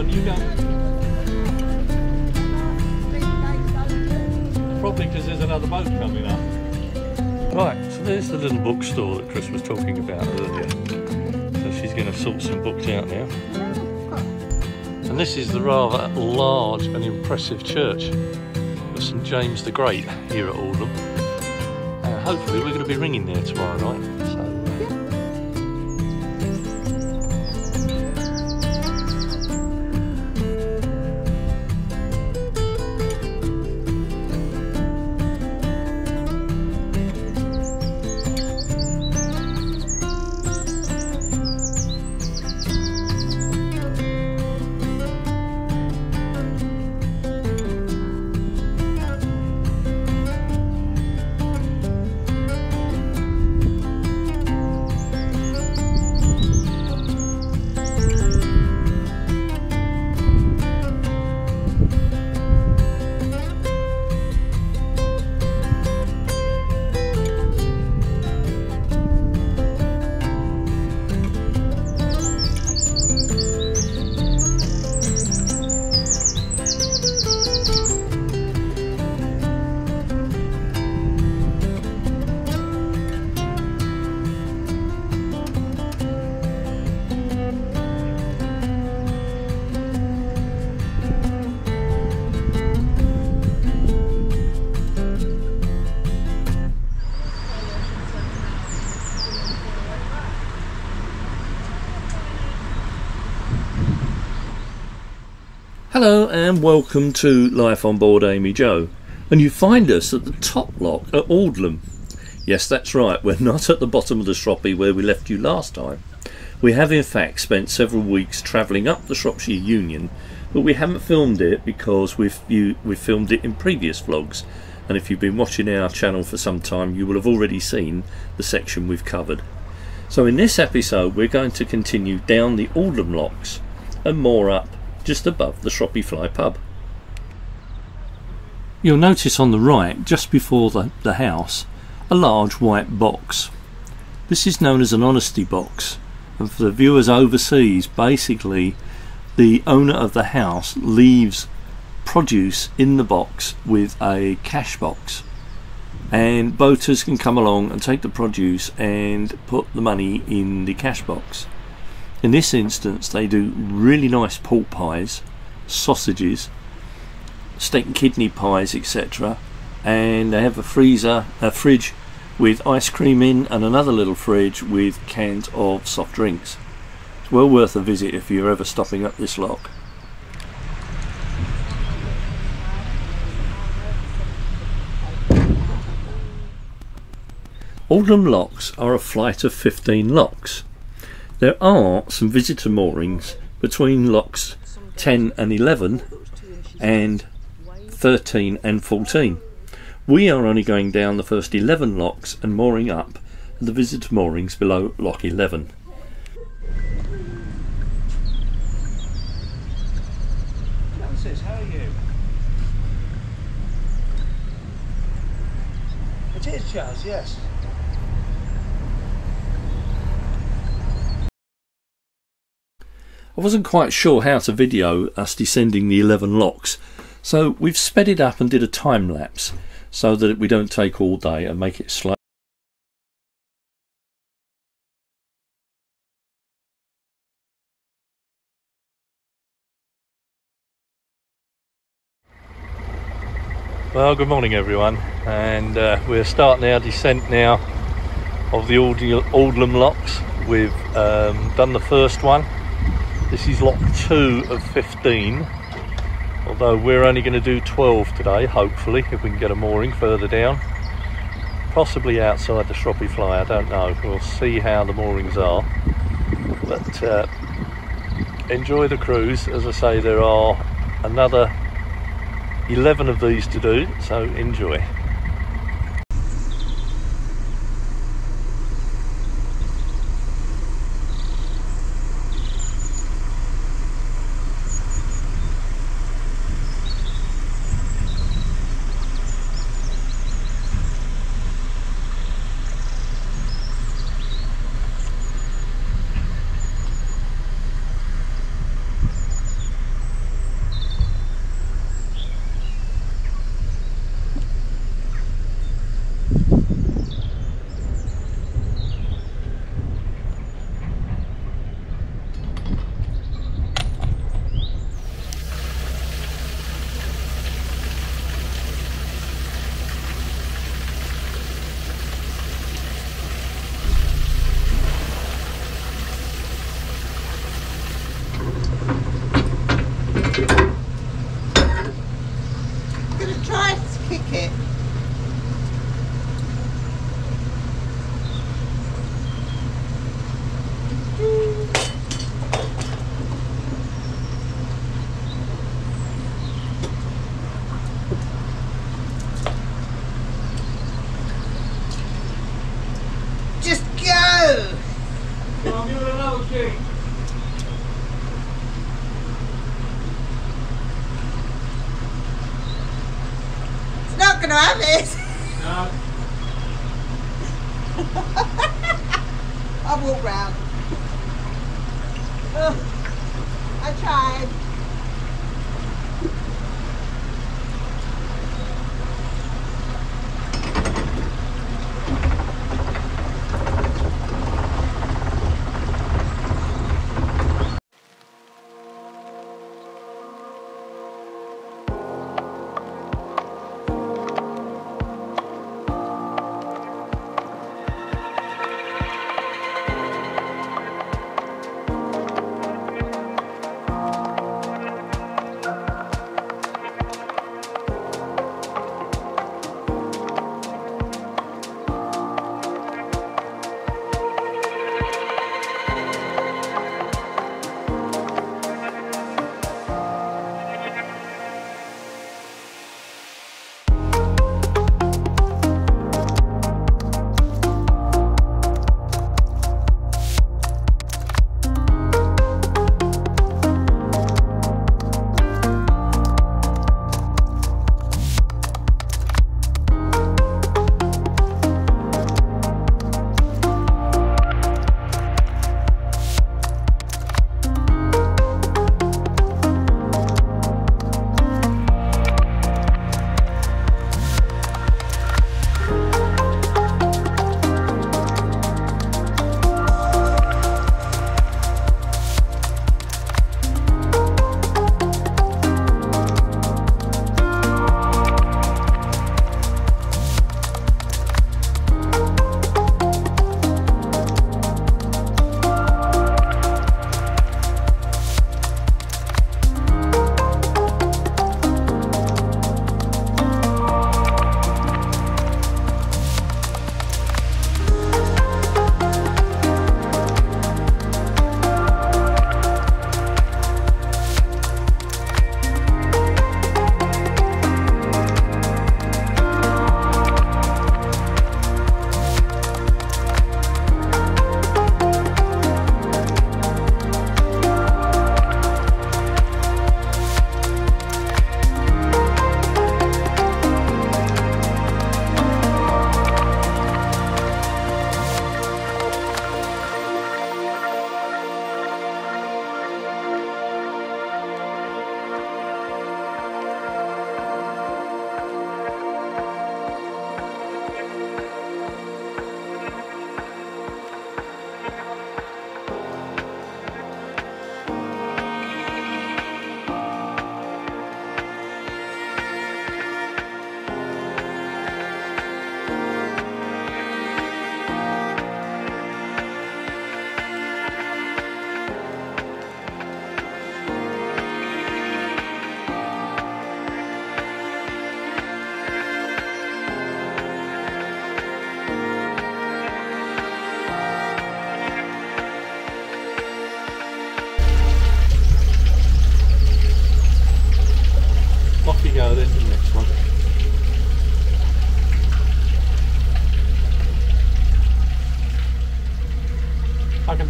on, you go. Probably because there's another boat coming up. Right, so there's the little bookstore that Chris was talking about earlier. So she's going to sort some books out now. And this is the rather large and impressive church of St James the Great here at Audlem. And hopefully we're going to be ringing there tomorrow night. Hello and welcome to Life on Board Amy Jo, and you find us at the top lock at Audlem. Yes, that's right, we're not at the bottom of the Shroppie where we left you last time. We have in fact spent several weeks travelling up the Shropshire Union, but we haven't filmed it because we've filmed it in previous vlogs, and if you've been watching our channel for some time you will have already seen the section we've covered. So in this episode we're going to continue down the Audlem Locks and more up just above the Shroppie Fly pub. You'll notice on the right, just before the house, a large white box. This is known as an honesty box, and for the viewers overseas, basically the owner of the house leaves produce in the box with a cash box, and boaters can come along and take the produce and put the money in the cash box. In this instance they do really nice pork pies, sausages, steak and kidney pies, etc, and they have a fridge with ice cream in and another little fridge with cans of soft drinks. It's well worth a visit if you're ever stopping up this lock. Audlem Locks are a flight of 15 locks. There are some visitor moorings between locks 10 and 11 and 13 and 14. We are only going down the first 11 locks and mooring up at the visitor moorings below lock 11. Francis, how are you? It is Charles, yes. I wasn't quite sure how to video us descending the 11 locks, so we've sped it up and did a time lapse so that we don't take all day and make it slow. Well, good morning everyone, and we're starting our descent now of the Audlem locks. We've done the first one. This is lock 2 of 15, although we're only going to do 12 today, hopefully, if we can get a mooring further down. Possibly outside the Shroppie Fly, I don't know. We'll see how the moorings are. But enjoy the cruise. As I say, there are another 11 of these to do, so enjoy. going to have this. No. I'll walk round. Oh, I tried.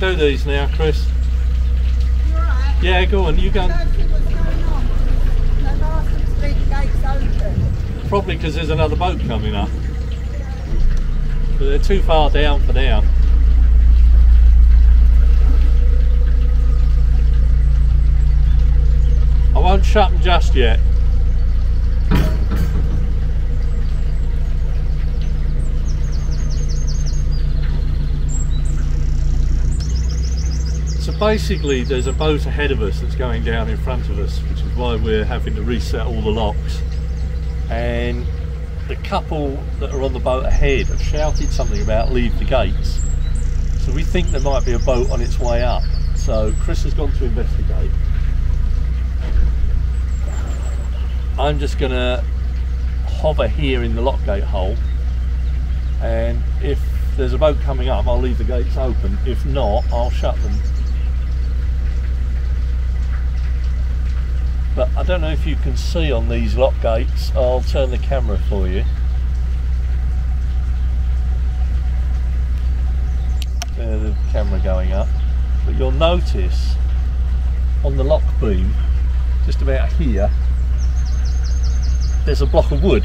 Do these now, Chris. You alright? Yeah, go on, you go. I don't think what's going on. The last three gates open. Probably because there's another boat coming up. But they're too far down for now. I won't shut them just yet. Basically there's a boat ahead of us that's going down in front of us, which is why we're having to reset all the locks. And the couple that are on the boat ahead have shouted something about leave the gates, so we think there might be a boat on its way up, so Chris has gone to investigate. I'm just gonna hover here in the lock gate hole, and if there's a boat coming up I'll leave the gates open, if not I'll shut them. But I don't know if you can see on these lock gates, I'll turn the camera for you. There's the camera going up, but you'll notice on the lock beam, just about here, there's a block of wood.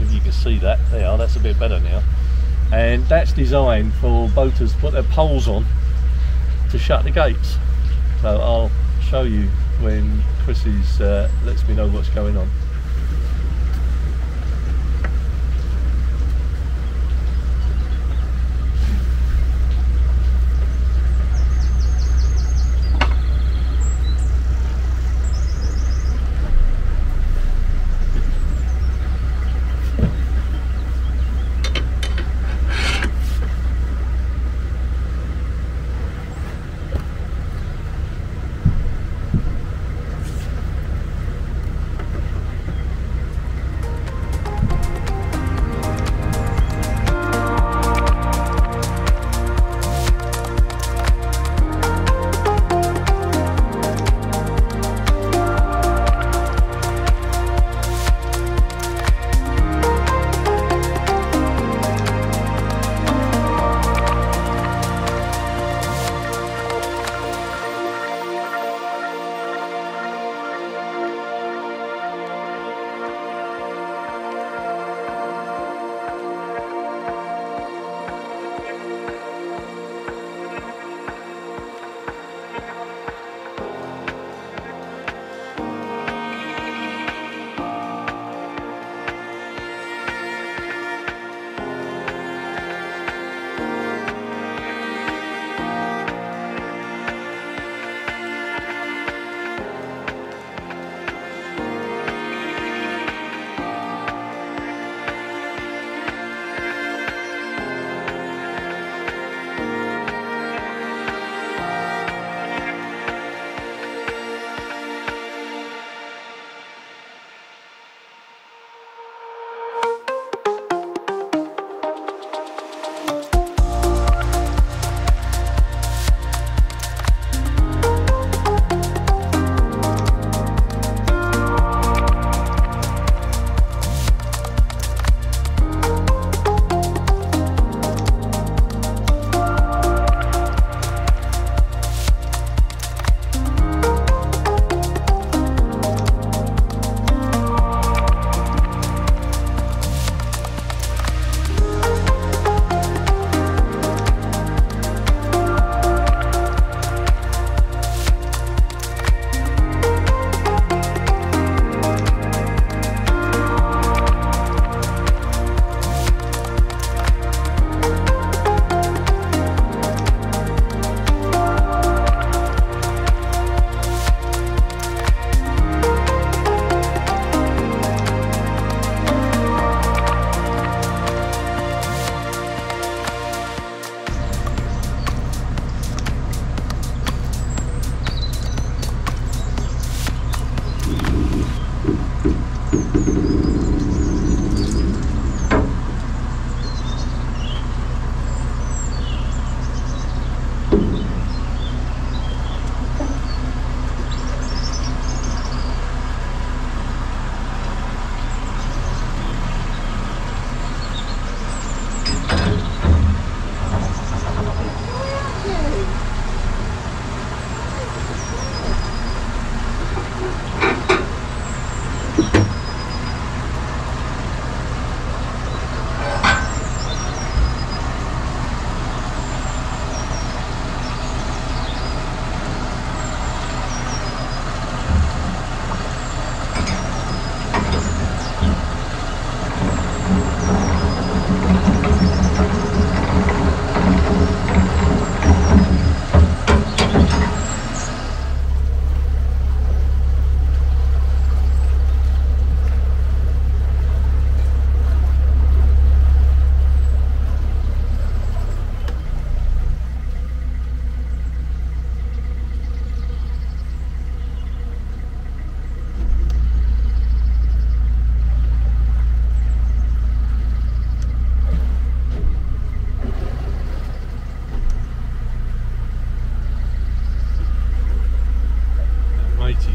if you can see that there, that's a bit better now. And that's designed for boaters to put their poles on to shut the gates. So I'll show you when Chrissy's lets me know what's going on.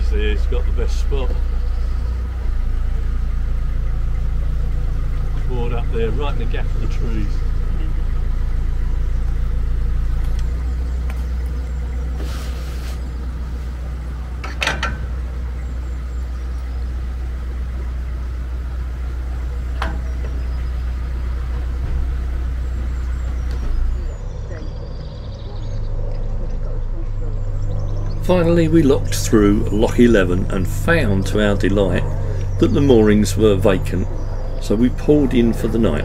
It's got the best spot. Board up there, right in the gap of the trees. Finally we looked through lock 11 and found to our delight that the moorings were vacant, so we pulled in for the night.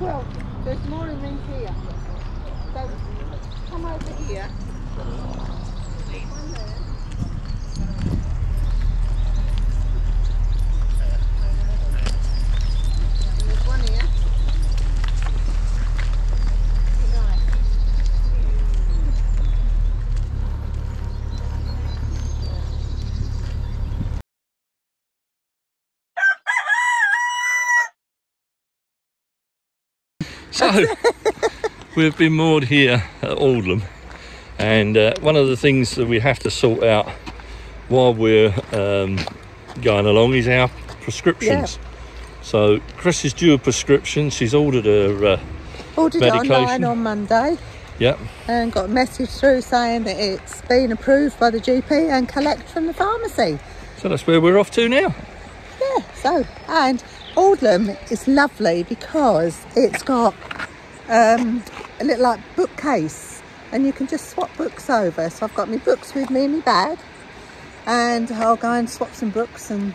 Well, there's more in rings here. So come over here. So, we've been moored here at Audlem, and one of the things that we have to sort out while we're going along is our prescriptions. Yeah. So, Chris is due a prescription. She's ordered her medication. Ordered it online on Monday. Yep. And got a message through saying that it's been approved by the GP and collect from the pharmacy. So that's where we're off to now. Yeah, so, and Audlem is lovely because it's got a little like bookcase, and you can just swap books over. So I've got my books with me in my bag, and I'll go and swap some books, and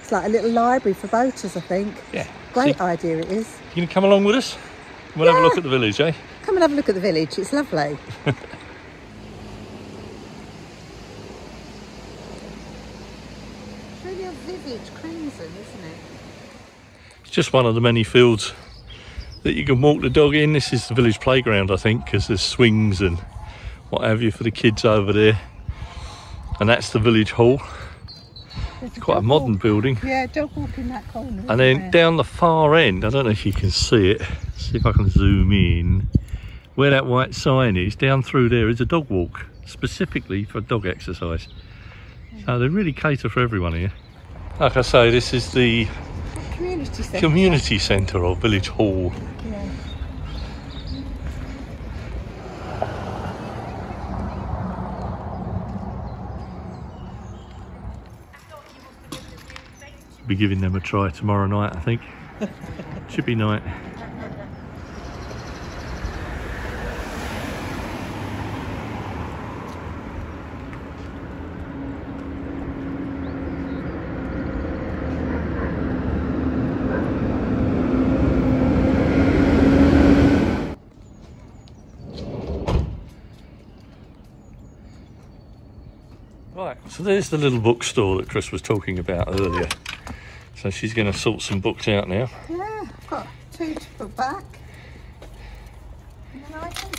it's like a little library for boaters, I think. Yeah. Great idea it is. You gonna come along with us? We'll have a look at the village, eh? Come and have a look at the village, it's lovely. It's really a vivid crimson, isn't it? It's just one of the many fields that you can walk the dog in. This is the village playground, I think, because there's swings and what have you for the kids over there. And that's the village hall. It's quite a modern building. Yeah, dog walk in that corner. And then down the far end, I don't know if you can see it. Let's see if I can zoom in. Where that white sign is, down through there is a dog walk, specifically for dog exercise. So they really cater for everyone here. Like I say, this is the community centre or village hall. Be giving them a try tomorrow night, I think. Chippy night. Right, so there's the little bookstore that Chris was talking about earlier. So she's going to sort some books out now. Yeah, I've got two to put back. And then I can...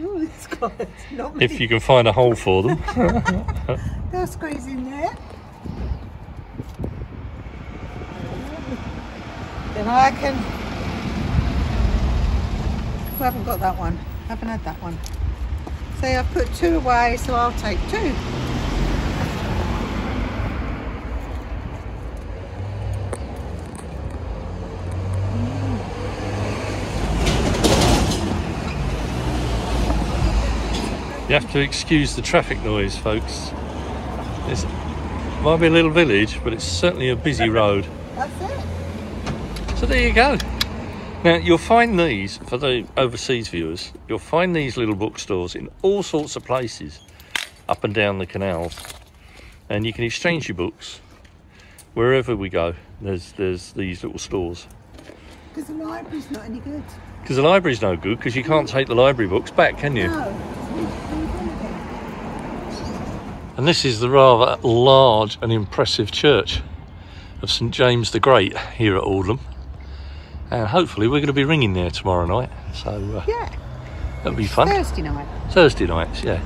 Ooh, it's got... Not me. If you can find a hole for them. They'll squeeze in there. Then I can... I haven't got that one. I haven't had that one. See, I've put two away, so I'll take two. You have to excuse the traffic noise, folks. It might be a little village, but it's certainly a busy road. That's it. So there you go. Now, you'll find these, for the overseas viewers, you'll find these little bookstores in all sorts of places up and down the canals. And you can exchange your books. Wherever we go, there's these little stores. Because the library's not any good. Because the library's no good, because you can't take the library books back, can you? No. And this is the rather large and impressive church of St James the Great here at Audlem, and hopefully we're going to be ringing there tomorrow night, so yeah, that'll be fun. Thursday night. Thursday nights, yeah.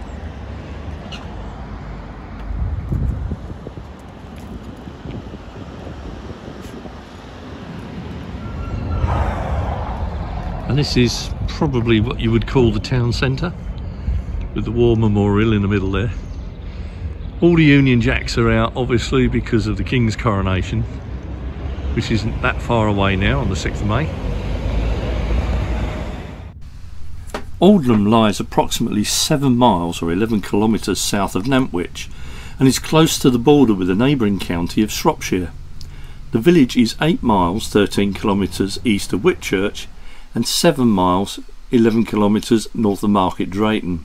And this is probably what you would call the town centre, with the war memorial in the middle there. All the Union Jacks are out, obviously, because of the King's coronation, which isn't that far away now, on the 6th of May. Audlem lies approximately 7 miles or 11 kilometres south of Nantwich and is close to the border with the neighbouring county of Shropshire. The village is 8 miles 13 kilometres east of Whitchurch and 7 miles 11 kilometres north of Market Drayton.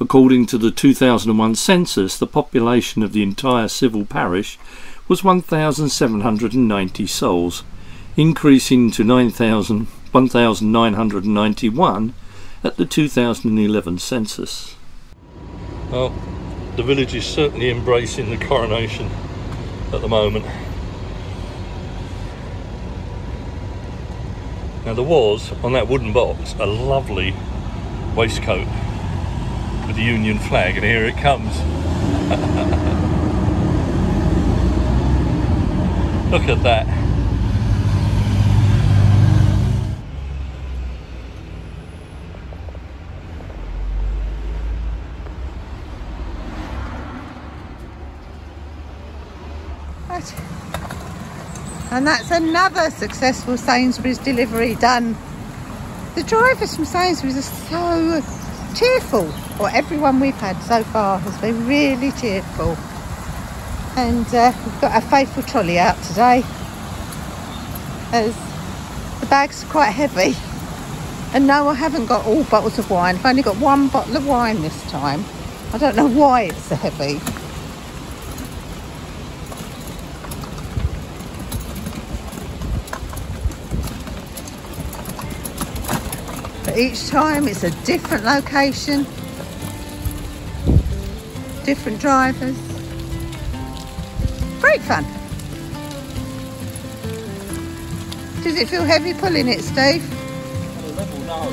According to the 2001 census, the population of the entire civil parish was 1,790 souls, increasing to 1,991 at the 2011 census. Well, the village is certainly embracing the coronation at the moment. Now there was, on that wooden box, a lovely waistcoat with the Union flag, and here it comes. Look at that. Right. And that's another successful Sainsbury's delivery done. The drivers from Sainsbury's are so cheerful, or everyone we've had so far has been really cheerful, and we've got our faithful trolley out today as the bags are quite heavy. And no, I haven't got all bottles of wine. I've only got one bottle of wine this time. I don't know why it's so heavy. Each time it's a different location, different drivers. Great fun. Does it feel heavy pulling it, Steve? No.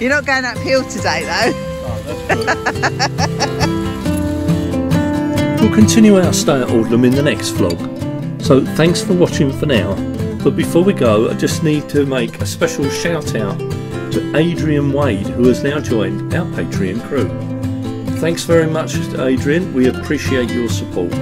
You're not going uphill today though. No, that's good. We'll continue our stay at Audlem in the next vlog. So thanks for watching for now. But before we go, I just need to make a special shout out to Adrian Wade, who has now joined our Patreon crew. Thanks very much to Adrian, we appreciate your support.